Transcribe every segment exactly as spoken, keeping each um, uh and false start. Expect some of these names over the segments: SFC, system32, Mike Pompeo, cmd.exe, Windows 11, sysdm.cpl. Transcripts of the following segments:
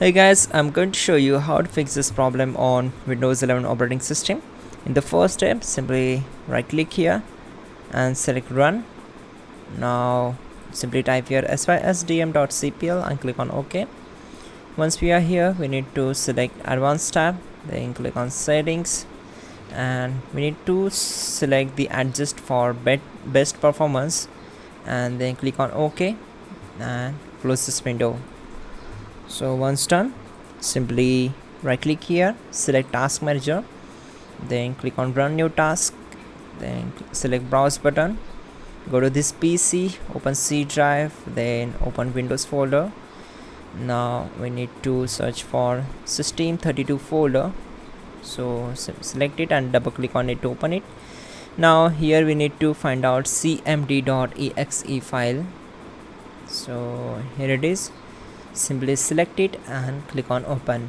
Hey guys, I'm going to show you how to fix this problem on Windows eleven operating system. In the first step, simply right click here and select run. Now simply type here sysdm.cpl and click on OK. Once we are here, we need to select advanced tab, then click on settings, and we need to select the adjust for best performance and then click on OK and close this window. So once done, simply right click here, select task manager, then click on run new task, then select browse button, go to this P C, open C drive, then open Windows folder. Now we need to search for system thirty-two folder, so select it and double click on it to open it. Now here we need to find out c m d dot e x e file, so here it is. Simply select it and click on open.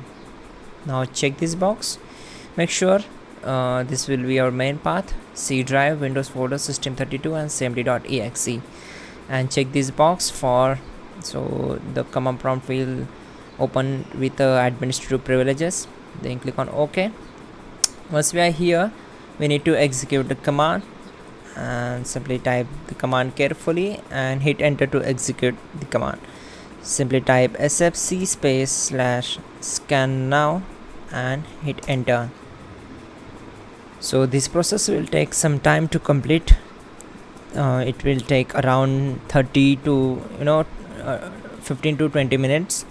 Now check this box, make sure uh, this will be our main path, C drive, Windows folder, system thirty-two and c m d dot e x e, and check this box for, so the command prompt will open with the uh, administrative privileges, then click on OK. Once we are here, we need to execute the command and simply type the command carefully and hit enter to execute the command. Simply type S F C space slash scan now and hit enter. So this process will take some time to complete. Uh, it will take around thirty to you know uh, fifteen to twenty minutes,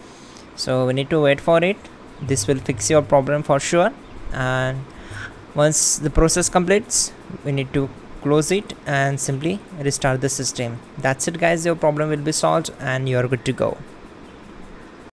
so we need to wait for it. This will fix your problem for sure, and once the process completes, we need to close it and simply restart the system. That's it guys, your problem will be solved and you are good to go.